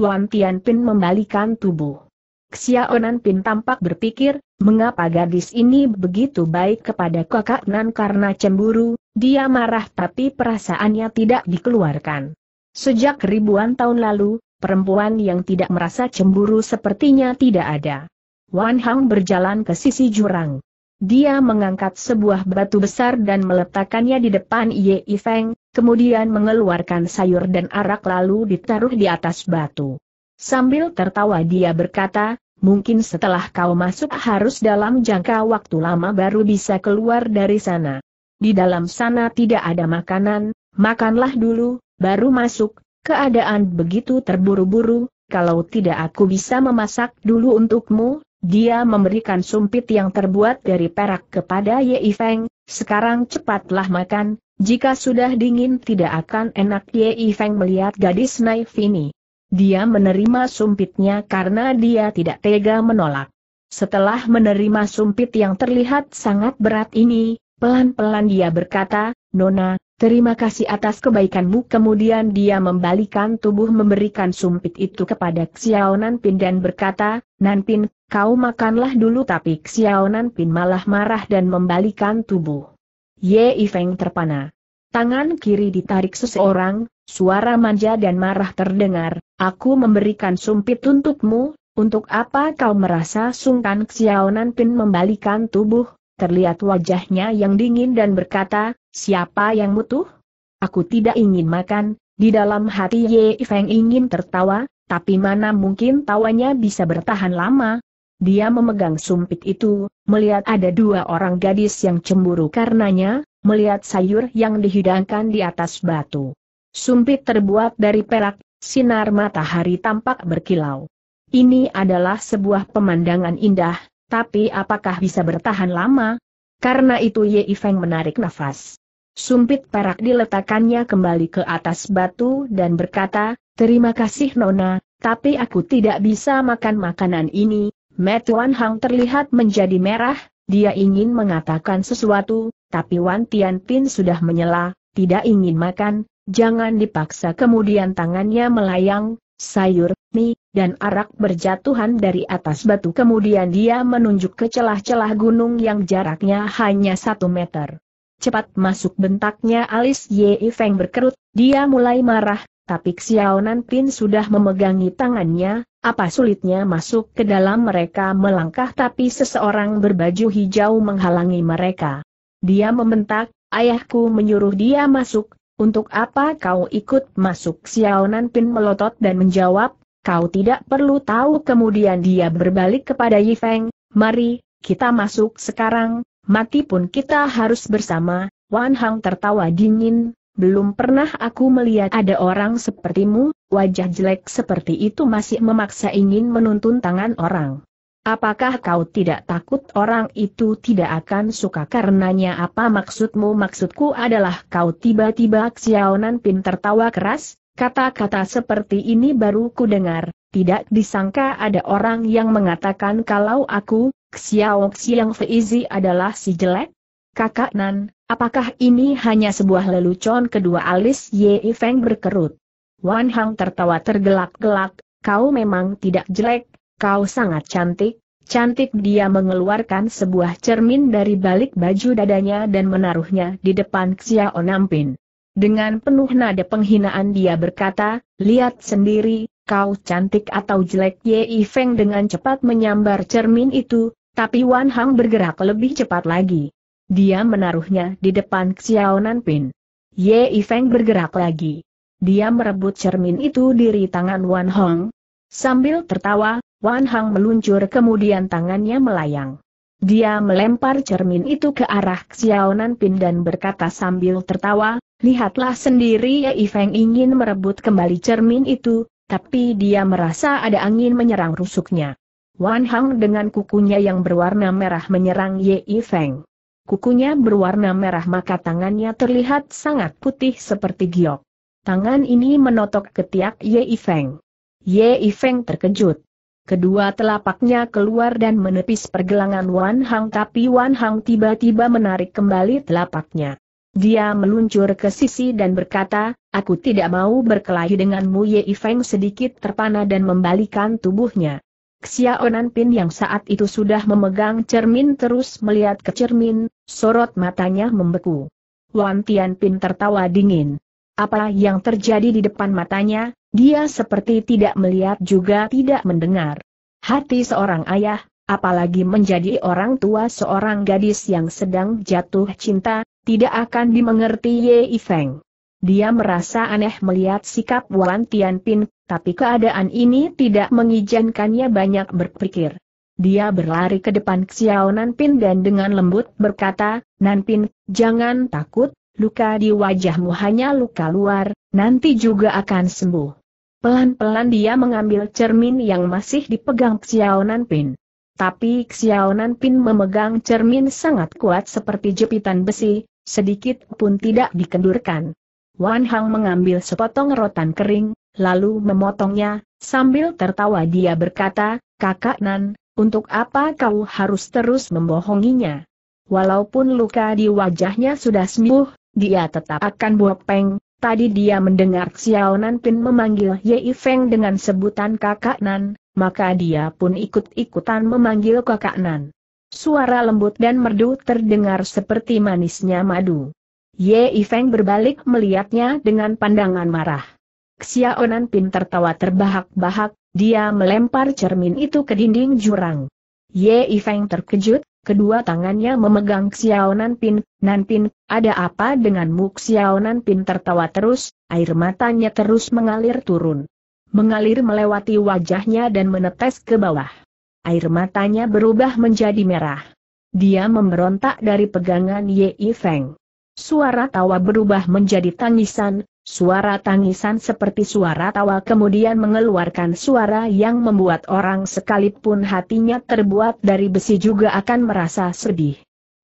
Wan Tianpin membalikan tubuh. Xiao Nanpin tampak berpikir, mengapa gadis ini begitu baik kepada kakak Nan? Karena cemburu, dia marah tapi perasaannya tidak dikeluarkan. Sejak ribuan tahun lalu, perempuan yang tidak merasa cemburu sepertinya tidak ada. Wan Hang berjalan ke sisi jurang. Dia mengangkat sebuah batu besar dan meletakkannya di depan Ye Yifeng, kemudian mengeluarkan sayur dan arak lalu ditaruh di atas batu. Sambil tertawa dia berkata, mungkin setelah kau masuk harus dalam jangka waktu lama baru bisa keluar dari sana. Di dalam sana tidak ada makanan, makanlah dulu, baru masuk. Keadaan begitu terburu-buru, kalau tidak aku bisa memasak dulu untukmu. Dia memberikan sumpit yang terbuat dari perak kepada Ye Yifeng. Sekarang cepatlah makan, jika sudah dingin tidak akan enak. Ye Yifeng melihat gadis naif ini. Dia menerima sumpitnya karena dia tidak tega menolak. Setelah menerima sumpit yang terlihat sangat berat ini, pelan-pelan dia berkata, Nona, terima kasih atas kebaikanmu. Kemudian dia membalikan tubuh memberikan sumpit itu kepada Xiao Nanpin dan berkata, Nanpin, kau makanlah dulu. Tapi Xiao Nanpin malah marah dan membalikan tubuh. Ye Yifeng terpana. Tangan kiri ditarik seseorang, suara manja dan marah terdengar, aku memberikan sumpit untukmu, untuk apa kau merasa sungkan? Xiao Nanpin membalikan tubuh, terlihat wajahnya yang dingin dan berkata, siapa yang mutuh? Aku tidak ingin makan. Di dalam hati Ye Yifeng ingin tertawa, tapi mana mungkin tawanya bisa bertahan lama. Dia memegang sumpit itu, melihat ada dua orang gadis yang cemburu karenanya, melihat sayur yang dihidangkan di atas batu. Sumpit terbuat dari perak, sinar matahari tampak berkilau. Ini adalah sebuah pemandangan indah, tapi apakah bisa bertahan lama? Karena itu Ye Yifeng menarik nafas. Sumpit perak diletakkannya kembali ke atas batu dan berkata, terima kasih Nona, tapi aku tidak bisa makan makanan ini. Mata Wan Hang terlihat menjadi merah, dia ingin mengatakan sesuatu, tapi Wan Tianpin sudah menyela, tidak ingin makan, jangan dipaksa. Kemudian tangannya melayang, sayur, mie, dan arak berjatuhan dari atas batu. Kemudian dia menunjuk ke celah-celah gunung yang jaraknya hanya 1 meter. Cepat masuk, bentaknya. Alis Ye Yifeng berkerut, dia mulai marah, tapi Xiao Nanpin sudah memegangi tangannya. Apa sulitnya masuk ke dalam? Mereka melangkah tapi seseorang berbaju hijau menghalangi mereka. Dia membentak, ayahku menyuruh dia masuk, untuk apa kau ikut masuk? Xiao Nanpin melotot dan menjawab, kau tidak perlu tahu. Kemudian dia berbalik kepada Yifeng, mari, kita masuk sekarang. Mati pun kita harus bersama. Wan Hang tertawa dingin, belum pernah aku melihat ada orang sepertimu, wajah jelek seperti itu masih memaksa ingin menuntun tangan orang. Apakah kau tidak takut orang itu tidak akan suka karenanya? Apa maksudmu? Maksudku adalah kau. Tiba-tiba Xiao Nanpin tertawa keras, kata-kata seperti ini baru ku dengar, tidak disangka ada orang yang mengatakan kalau aku, Xiao Xiangfei adalah si jelek? Kakak Nan, apakah ini hanya sebuah lelucon? Kedua alis Ye Yifeng berkerut. Wan Hang tertawa tergelak-gelak, kau memang tidak jelek, kau sangat cantik. Cantik. Dia mengeluarkan sebuah cermin dari balik baju dadanya dan menaruhnya di depan Xiao Nanpin. Dengan penuh nada penghinaan dia berkata, lihat sendiri. Kau cantik atau jelek? Ye Yifeng dengan cepat menyambar cermin itu, tapi Wan Hang bergerak lebih cepat lagi. Dia menaruhnya di depan Xiao Nanpin. Ye Yifeng bergerak lagi. Dia merebut cermin itu dari tangan Wan Hang. Sambil tertawa, Wan Hang meluncur kemudian tangannya melayang. Dia melempar cermin itu ke arah Xiao Nanpin dan berkata sambil tertawa, lihatlah sendiri. Ye Yifeng ingin merebut kembali cermin itu, tapi dia merasa ada angin menyerang rusuknya. Wan Hang dengan kukunya yang berwarna merah menyerang Ye Yifeng. Kukunya berwarna merah maka tangannya terlihat sangat putih seperti giok. Tangan ini menotok ketiak Ye Yifeng. Ye Yifeng terkejut. Kedua telapaknya keluar dan menepis pergelangan Wan Hang, tapi Wan Hang tiba-tiba menarik kembali telapaknya. Dia meluncur ke sisi dan berkata, aku tidak mau berkelahi denganmu. Ye Yifeng sedikit terpana dan membalikan tubuhnya. Xiao Nanpin yang saat itu sudah memegang cermin terus melihat ke cermin, sorot matanya membeku. Wan Tianpin tertawa dingin. Apa yang terjadi di depan matanya, dia seperti tidak melihat juga tidak mendengar. Hati seorang ayah, apalagi menjadi orang tua seorang gadis yang sedang jatuh cinta, tidak akan dimengerti Ye Yifeng. Dia merasa aneh melihat sikap Wan Tianpin, Tapi keadaan ini tidak mengizinkannya banyak berpikir. Dia berlari ke depan Xiao Nanpin dan dengan lembut berkata, "Nanpin, jangan takut, luka di wajahmu hanya luka luar, nanti juga akan sembuh." Pelan-pelan dia mengambil cermin yang masih dipegang Xiao Nanpin. Tapi Xiao Nanpin memegang cermin sangat kuat seperti jepitan besi, sedikit pun tidak dikendurkan. Wan Hang mengambil sepotong rotan kering, lalu memotongnya, sambil tertawa dia berkata, "Kakak Nan, untuk apa kau harus terus membohonginya? Walaupun luka di wajahnya sudah sembuh, dia tetap akan bopeng." Tadi dia mendengar Xiao Nanpin memanggil Ye Yifeng dengan sebutan Kakak Nan, maka dia pun ikut-ikutan memanggil Kakak Nan. Suara lembut dan merdu terdengar seperti manisnya madu. Ye Yifeng berbalik melihatnya dengan pandangan marah. Xiao Nanpin tertawa terbahak-bahak, dia melempar cermin itu ke dinding jurang. Ye Yifeng terkejut, kedua tangannya memegang Xiao Nanpin. "Nanpin, ada apa denganmu?" Xiao Nanpin tertawa terus, air matanya terus mengalir turun. Mengalir melewati wajahnya dan menetes ke bawah. Air matanya berubah menjadi merah. Dia memberontak dari pegangan Ye Yifeng. Suara tawa berubah menjadi tangisan. Suara tangisan seperti suara tawa kemudian mengeluarkan suara yang membuat orang sekalipun hatinya terbuat dari besi juga akan merasa sedih.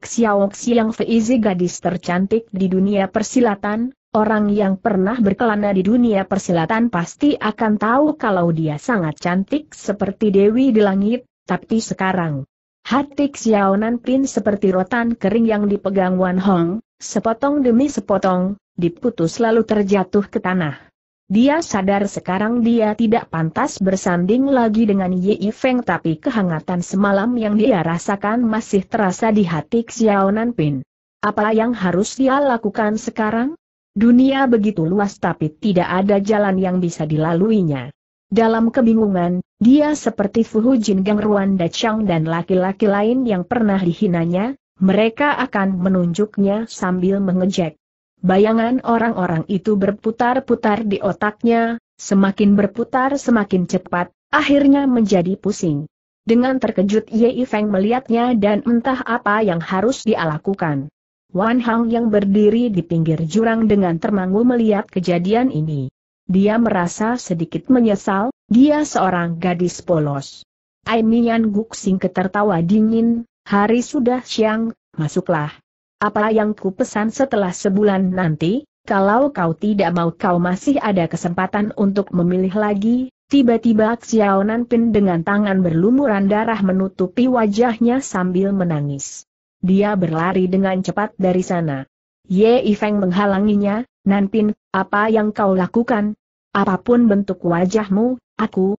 Xiao Xiangfei, gadis tercantik di dunia persilatan, orang yang pernah berkelana di dunia persilatan pasti akan tahu kalau dia sangat cantik seperti Dewi di langit, tapi sekarang hati Xiao Nanpin seperti rotan kering yang dipegang Wan Hong, sepotong demi sepotong, diputus lalu terjatuh ke tanah. Dia sadar sekarang dia tidak pantas bersanding lagi dengan Ye Yifeng, tapi kehangatan semalam yang dia rasakan masih terasa di hati Xiao Nanpin. Apa yang harus dia lakukan sekarang? Dunia begitu luas tapi tidak ada jalan yang bisa dilaluinya. Dalam kebingungan, dia seperti Fu Hu Jin Gang Ruan Da Chang dan laki-laki lain yang pernah dihinanya, mereka akan menunjuknya sambil mengejek. Bayangan orang-orang itu berputar-putar di otaknya, semakin berputar semakin cepat, akhirnya menjadi pusing. Dengan terkejut Ye Yifeng melihatnya dan entah apa yang harus dia lakukan. Wan Hang yang berdiri di pinggir jurang dengan termangu melihat kejadian ini. Dia merasa sedikit menyesal, dia seorang gadis polos. Aimian Guxing tertawa dingin, "Hari sudah siang, masuklah. Apa yang kupesan setelah sebulan nanti, kalau kau tidak mau kau masih ada kesempatan untuk memilih lagi." Tiba-tiba Xiao Nanpin dengan tangan berlumuran darah menutupi wajahnya sambil menangis. Dia berlari dengan cepat dari sana. Ye Yifeng menghalanginya, "Nanpin, apa yang kau lakukan? Apapun bentuk wajahmu, aku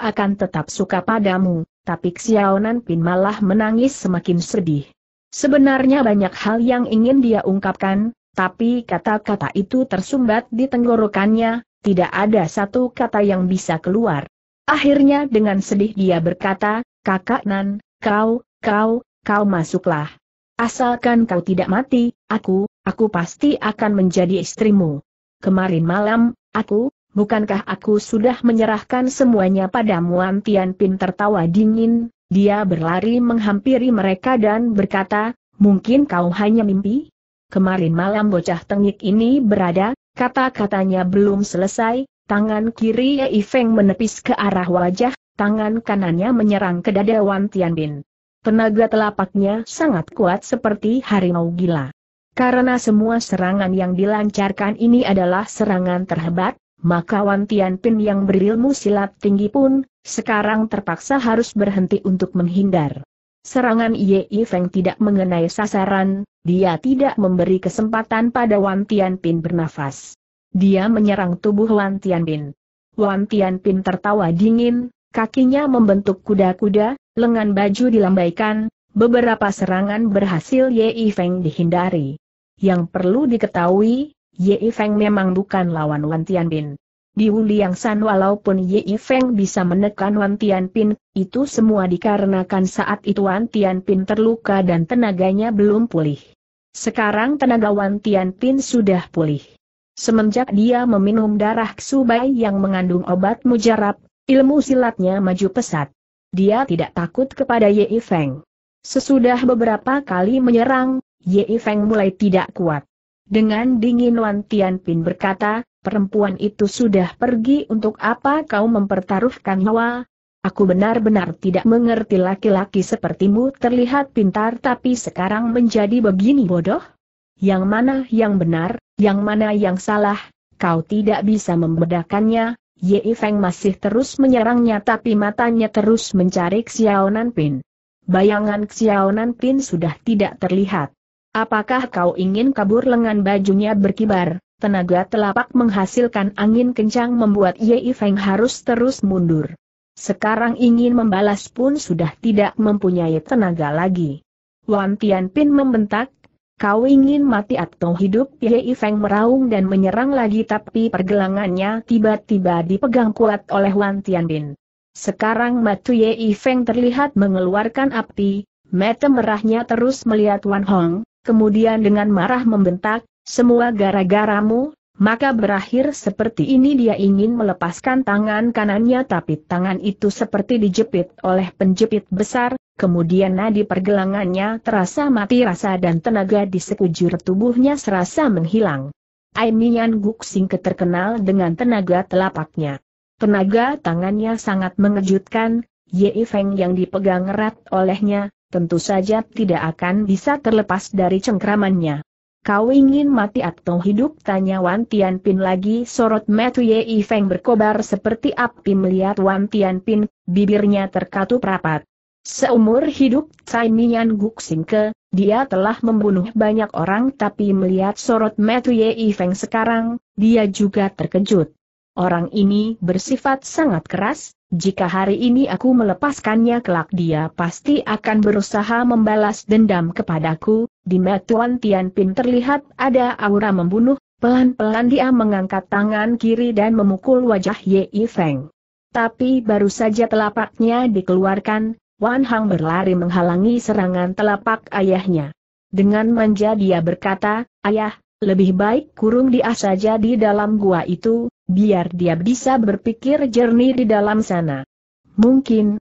akan tetap suka padamu." Tapi Xiao Nanpin malah menangis semakin sedih. Sebenarnya banyak hal yang ingin dia ungkapkan, tapi kata-kata itu tersumbat di tenggorokannya, tidak ada satu kata yang bisa keluar. Akhirnya dengan sedih dia berkata, "Kakak Nan, kau masuklah. Asalkan kau tidak mati, aku pasti akan menjadi istrimu. Kemarin malam, bukankah aku sudah menyerahkan semuanya padamu?" Wan Tianpin tertawa dingin. Dia berlari menghampiri mereka dan berkata, "Mungkin kau hanya mimpi? Kemarin malam bocah tengik ini berada..." Kata-katanya belum selesai, tangan kiri Ye Yifeng menepis ke arah wajah, tangan kanannya menyerang ke dada Wan Tianpin. Tenaga telapaknya sangat kuat seperti harimau gila. Karena semua serangan yang dilancarkan ini adalah serangan terhebat, maka Wan Tianpin yang berilmu silat tinggi pun sekarang terpaksa harus berhenti untuk menghindar. Serangan Ye Yifeng tidak mengenai sasaran, dia tidak memberi kesempatan pada Wan Tianpin bernafas. Dia menyerang tubuh Wan Tianpin. Wan Tianpin tertawa dingin, kakinya membentuk kuda-kuda, lengan baju dilambaikan, beberapa serangan berhasil Ye Yifeng dihindari. Yang perlu diketahui, Ye Yifeng memang bukan lawan Wan Tianpin. Di Wuliang Shan walaupun Ye Yifeng bisa menekan Wan Tianpin, itu semua dikarenakan saat itu Wan Tianpin terluka dan tenaganya belum pulih. Sekarang tenaga Wan Tianpin sudah pulih. Semenjak dia meminum darah Ksubai yang mengandung obat mujarab, ilmu silatnya maju pesat. Dia tidak takut kepada Ye Yifeng. Sesudah beberapa kali menyerang, Ye Yifeng mulai tidak kuat. Dengan dingin Wan Tianpin berkata, "Perempuan itu sudah pergi, untuk apa kau mempertaruhkan nyawa? Aku benar-benar tidak mengerti, laki-laki sepertimu terlihat pintar tapi sekarang menjadi begini bodoh. Yang mana yang benar, yang mana yang salah, kau tidak bisa membedakannya." Ye Yifeng masih terus menyerangnya tapi matanya terus mencari Xiao Nanpin. Bayangan Xiao Nanpin sudah tidak terlihat. "Apakah kau ingin kabur?" Lengan bajunya berkibar, tenaga telapak menghasilkan angin kencang membuat Ye Yifeng harus terus mundur. Sekarang ingin membalas pun sudah tidak mempunyai tenaga lagi. Wan Tianpin membentak, "Kau ingin mati atau hidup?" Ye Yifeng meraung dan menyerang lagi tapi pergelangannya tiba-tiba dipegang kuat oleh Wan Tianpin. Sekarang mata Ye Yifeng terlihat mengeluarkan api, mata merahnya terus melihat Wan Hang, kemudian dengan marah membentak, "Semua gara-garamu, maka berakhir seperti ini." Dia ingin melepaskan tangan kanannya tapi tangan itu seperti dijepit oleh penjepit besar. Kemudian nadi pergelangannya terasa mati rasa dan tenaga di sekujur tubuhnya serasa menghilang. Aimian Guxing terkenal dengan tenaga telapaknya. Tenaga tangannya sangat mengejutkan. Ye Yifeng yang dipegang erat olehnya, tentu saja tidak akan bisa terlepas dari cengkramannya. "Kau ingin mati atau hidup?" tanya Wan Tianpin lagi. Sorot mata Ye Yifeng berkobar seperti api melihat Wan Tianpin, bibirnya terkatup rapat. Seumur hidup Caimian Guxingke, dia telah membunuh banyak orang tapi melihat sorot mata Ye Yifeng sekarang, dia juga terkejut. Orang ini bersifat sangat keras, jika hari ini aku melepaskannya kelak dia pasti akan berusaha membalas dendam kepadaku. Di mata Wan Tianpin terlihat ada aura membunuh, pelan-pelan dia mengangkat tangan kiri dan memukul wajah Ye Yifeng. Tapi baru saja telapaknya dikeluarkan, Wan Hang berlari menghalangi serangan telapak ayahnya. Dengan manja dia berkata, "Ayah, lebih baik kurung dia saja di dalam gua itu, biar dia bisa berpikir jernih di dalam sana. Mungkin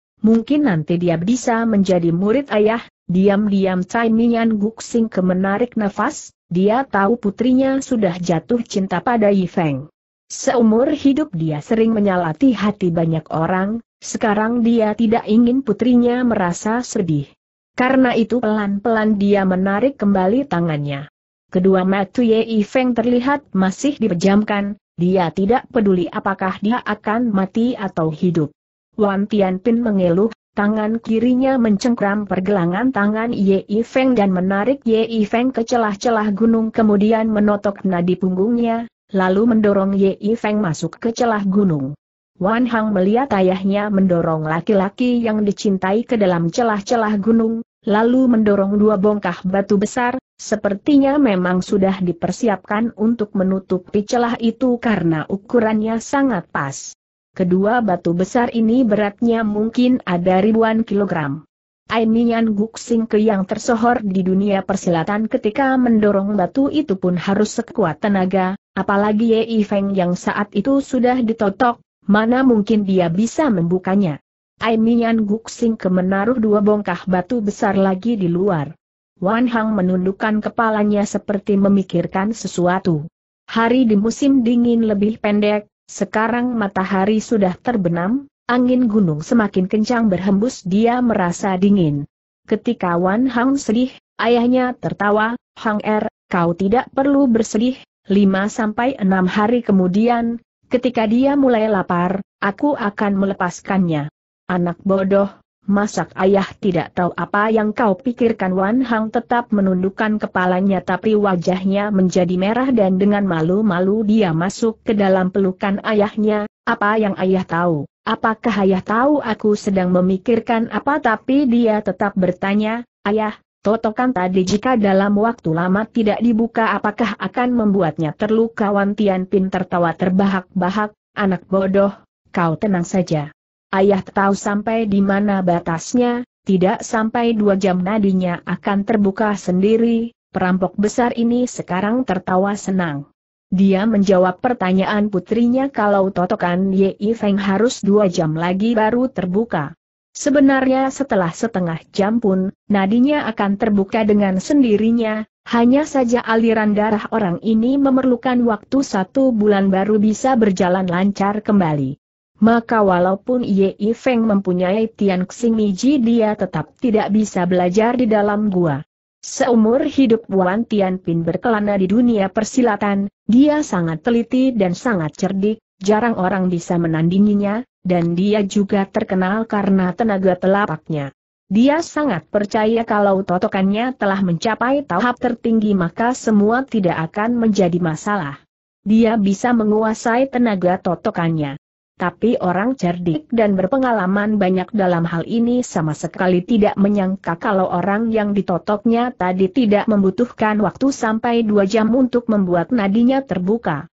nanti dia bisa menjadi murid ayah." Diam-diam Caimian Guxing menarik nafas, dia tahu putrinya sudah jatuh cinta pada Yifeng. Seumur hidup dia sering menyalati hati banyak orang. Sekarang dia tidak ingin putrinya merasa sedih. Karena itu pelan-pelan dia menarik kembali tangannya. Kedua mata Ye Yifeng terlihat masih dipejamkan, dia tidak peduli apakah dia akan mati atau hidup. Wan Tianpin mengeluh, tangan kirinya mencengkram pergelangan tangan Ye Yifeng dan menarik Ye Yifeng ke celah-celah gunung kemudian menotok nadi punggungnya, lalu mendorong Ye Yifeng masuk ke celah gunung. Wan Hang melihat ayahnya mendorong laki-laki yang dicintai ke dalam celah-celah gunung, lalu mendorong dua bongkah batu besar, sepertinya memang sudah dipersiapkan untuk menutupi celah itu karena ukurannya sangat pas. Kedua batu besar ini beratnya mungkin ada ribuan kilogram. Aimian Guxing yang tersohor di dunia persilatan ketika mendorong batu itu pun harus sekuat tenaga, apalagi Ye Yifeng yang saat itu sudah ditotok. Mana mungkin dia bisa membukanya. Aimian Guxing menaruh dua bongkah batu besar lagi di luar. Wan Hang menundukkan kepalanya seperti memikirkan sesuatu. Hari di musim dingin lebih pendek, sekarang matahari sudah terbenam, angin gunung semakin kencang berhembus, dia merasa dingin. Ketika Wan Hang sedih, ayahnya tertawa, "Hang Er, kau tidak perlu bersedih, 5 sampai 6 hari kemudian, ketika dia mulai lapar, aku akan melepaskannya." "Anak bodoh, masak ayah tidak tahu apa yang kau pikirkan?" Wan Hang tetap menundukkan kepalanya tapi wajahnya menjadi merah dan dengan malu-malu dia masuk ke dalam pelukan ayahnya. "Apa yang ayah tahu? Apakah ayah tahu aku sedang memikirkan apa?" Tapi dia tetap bertanya, "Ayah, totokan tadi jika dalam waktu lama tidak dibuka apakah akan membuatnya terluka?" Wan Tianpin tertawa terbahak-bahak, "Anak bodoh, kau tenang saja. Ayah tahu sampai di mana batasnya, tidak sampai 2 jam nadinya akan terbuka sendiri." Perampok besar ini sekarang tertawa senang. Dia menjawab pertanyaan putrinya kalau totokan Ye Yifeng harus 2 jam lagi baru terbuka. Sebenarnya setelah setengah jam pun, nadinya akan terbuka dengan sendirinya, hanya saja aliran darah orang ini memerlukan waktu 1 bulan baru bisa berjalan lancar kembali. Maka walaupun Ye Yifeng mempunyai Tian Xing Miji, dia tetap tidak bisa belajar di dalam gua. Seumur hidup Wan Tianpin berkelana di dunia persilatan, dia sangat teliti dan sangat cerdik, jarang orang bisa menandinginya, dan dia juga terkenal karena tenaga telapaknya. Dia sangat percaya kalau totokannya telah mencapai tahap tertinggi maka semua tidak akan menjadi masalah. Dia bisa menguasai tenaga totokannya. Tapi orang cerdik dan berpengalaman banyak dalam hal ini sama sekali tidak menyangka kalau orang yang ditotoknya tadi tidak membutuhkan waktu sampai 2 jam untuk membuat nadinya terbuka.